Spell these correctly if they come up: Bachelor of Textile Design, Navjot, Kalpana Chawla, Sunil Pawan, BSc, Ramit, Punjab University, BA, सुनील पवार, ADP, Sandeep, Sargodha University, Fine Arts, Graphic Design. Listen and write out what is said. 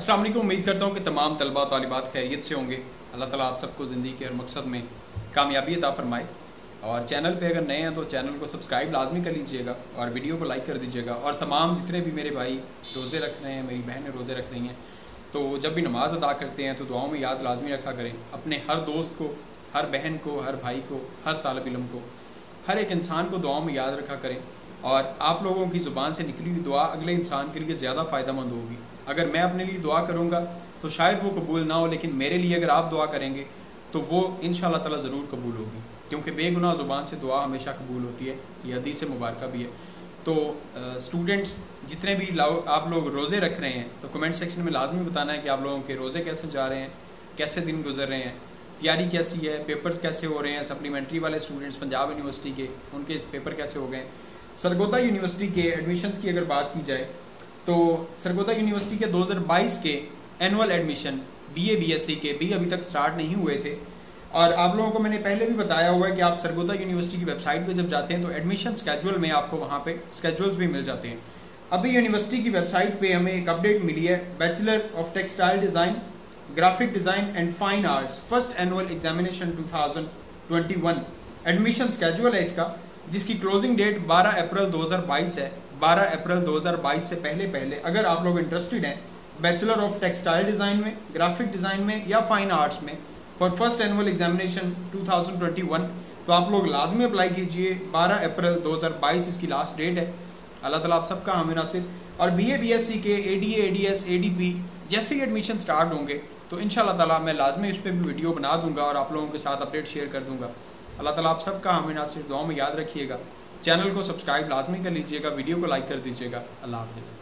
अस्सलाम वालेकुम। उम्मीद करता हूँ कि तमाम तलबा तालिबात खैरियत से होंगे। अल्लाह ताला आप सबको ज़िंदगी के हर मकसद में कामयाबी अता फरमाए। और चैनल पे अगर नए हैं तो चैनल को सब्सक्राइब लाजमी कर लीजिएगा और वीडियो को लाइक कर दीजिएगा। और तमाम जितने भी मेरे भाई रोज़े रख रहे हैं, मेरी बहनें रोज़े रख रही हैं, तो जब भी नमाज़ अदा करते हैं तो दुआओं में याद लाजमी रखा करें अपने हर दोस्त को, हर बहन को, हर भाई को, हर तालिब इल्म को, हर एक इंसान को दुआओं में याद रखा करें। और आप लोगों की ज़ुबान से निकली हुई दुआ अगले इंसान के लिए ज़्यादा फ़ायदेमंद होगी। अगर मैं अपने लिए दुआ करूँगा तो शायद वो कबूल ना हो, लेकिन मेरे लिए अगर आप दुआ करेंगे तो वो इंशाअल्लाह ताला ज़रूर कबूल होगी, क्योंकि बेगुनाह ज़ुबान से दुआ हमेशा कबूल होती है। ये हदीस मुबारक भी है। तो स्टूडेंट्स जितने भी आप लोग रोज़े रख रहे हैं तो कमेंट सेक्शन में लाजमी बताना है कि आप लोगों के रोज़े कैसे जा रहे हैं, कैसे दिन गुजर रहे हैं, तैयारी कैसी है, पेपर्स कैसे हो रहे हैं। सप्लीमेंट्री वाले स्टूडेंट्स पंजाब यूनिवर्सिटी के, उनके पेपर कैसे हो गए हैं। सरगोधा यूनिवर्सिटी के एडमिशन्स की अगर बात की जाए तो सरगोधा यूनिवर्सिटी के 2022 के एनुअल एडमिशन बीए बीएससी के भी अभी तक स्टार्ट नहीं हुए थे। और आप लोगों को मैंने पहले भी बताया हुआ है कि आप सरगोधा यूनिवर्सिटी की वेबसाइट पर जब जाते हैं तो एडमिशन स्केड्यूल में आपको वहाँ पर स्केड्यूल्स भी मिल जाते हैं। अभी यूनिवर्सिटी की वेबसाइट पर हमें एक अपडेट मिली है, bachelor of textile design, graphic design and fine arts first annual examination 2021 admission schedule है इसका, जिसकी क्लोजिंग डेट 12 अप्रैल 2022 है। 12 अप्रैल 2022 से पहले अगर आप लोग इंटरेस्टेड हैं बैचलर ऑफ टेक्सटाइल डिज़ाइन में, ग्राफिक डिज़ाइन में या फाइन आर्ट्स में फॉर फर्स्ट एनुअल एग्जामिनेशन 2021 तो आप लोग लाजमी अप्लाई कीजिए। 12 अप्रैल 2022 इसकी लास्ट डेट है। अल्लाह ताला आप सबका हामी नासिर। और बीए बीएससी के एडीए एडीएस एडीपी जैसे ही एडमिशन स्टार्ट होंगे तो इंशाअल्लाह ताला मैं लाजमी इस पर भी वीडियो बना दूंगा और आप लोगों के साथ अपडेट शेयर कर दूंगा। अल्लाह ताला आप सबका हमें नासिर। दुआओं में याद रखिएगा, चैनल को सब्सक्राइब लाजमी कर लीजिएगा, वीडियो को लाइक कर दीजिएगा। अल्लाह हाफिज़।